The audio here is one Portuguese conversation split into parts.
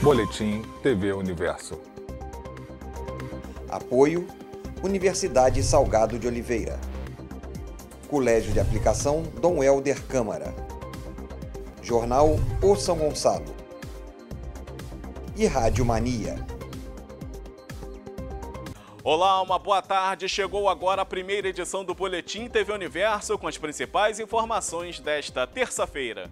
Boletim TV Universo. Apoio: Universidade Salgado de Oliveira, Colégio de Aplicação Dom Helder Câmara, Jornal O São Gonçalo e Rádio Mania. Olá, uma boa tarde. Chegou agora a primeira edição do Boletim TV Universo com as principais informações desta terça-feira.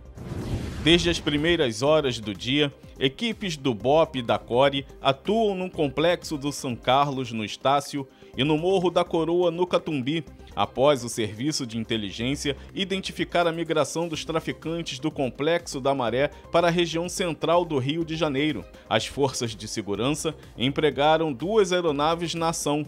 Desde as primeiras horas do dia, equipes do BOPE e da CORE atuam no Complexo do São Carlos, no Estácio, e no Morro da Coroa, no Catumbi, após o Serviço de Inteligência identificar a migração dos traficantes do Complexo da Maré para a região central do Rio de Janeiro. As forças de segurança empregaram duas aeronaves na ação.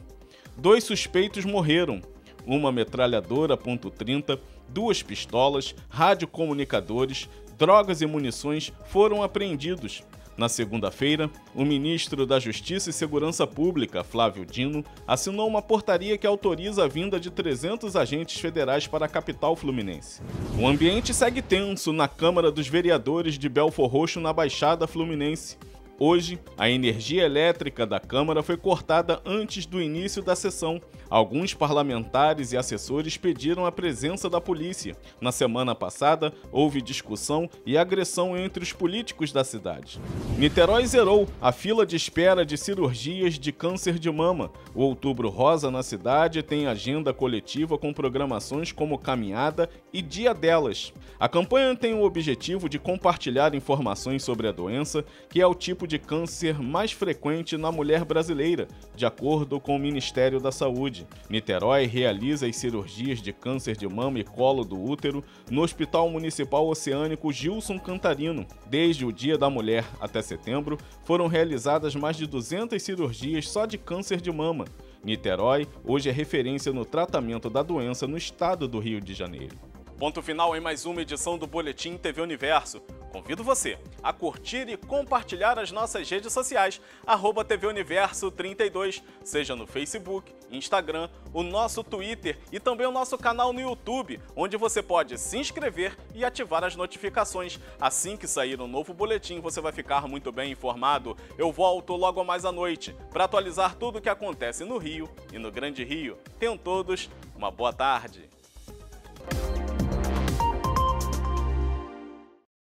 Dois suspeitos morreram: uma metralhadora .30, duas pistolas, radiocomunicadores, drogas e munições foram apreendidos. Na segunda-feira, o ministro da Justiça e Segurança Pública, Flávio Dino, assinou uma portaria que autoriza a vinda de 300 agentes federais para a capital fluminense. O ambiente segue tenso na Câmara dos Vereadores de Belfor Roxo, na Baixada Fluminense. Hoje, a energia elétrica da Câmara foi cortada antes do início da sessão. Alguns parlamentares e assessores pediram a presença da polícia. Na semana passada, houve discussão e agressão entre os políticos da cidade. Niterói zerou a fila de espera de cirurgias de câncer de mama. O Outubro Rosa na cidade tem agenda coletiva com programações como Caminhada e Dia Delas. A campanha tem o objetivo de compartilhar informações sobre a doença, que é o tipo de câncer mais frequente na mulher brasileira, de acordo com o Ministério da Saúde. Niterói realiza as cirurgias de câncer de mama e colo do útero no Hospital Municipal Oceânico Gilson Cantarino. Desde o Dia da Mulher até setembro, foram realizadas mais de 200 cirurgias só de câncer de mama. Niterói hoje é referência no tratamento da doença no estado do Rio de Janeiro. Ponto final em mais uma edição do Boletim TV Universo. Convido você a curtir e compartilhar as nossas redes sociais, @TV Universo 32, seja no Facebook, Instagram, o nosso Twitter e também o nosso canal no YouTube, onde você pode se inscrever e ativar as notificações. Assim que sair um novo boletim, você vai ficar muito bem informado. Eu volto logo mais à noite para atualizar tudo o que acontece no Rio e no Grande Rio. Tenham todos uma boa tarde.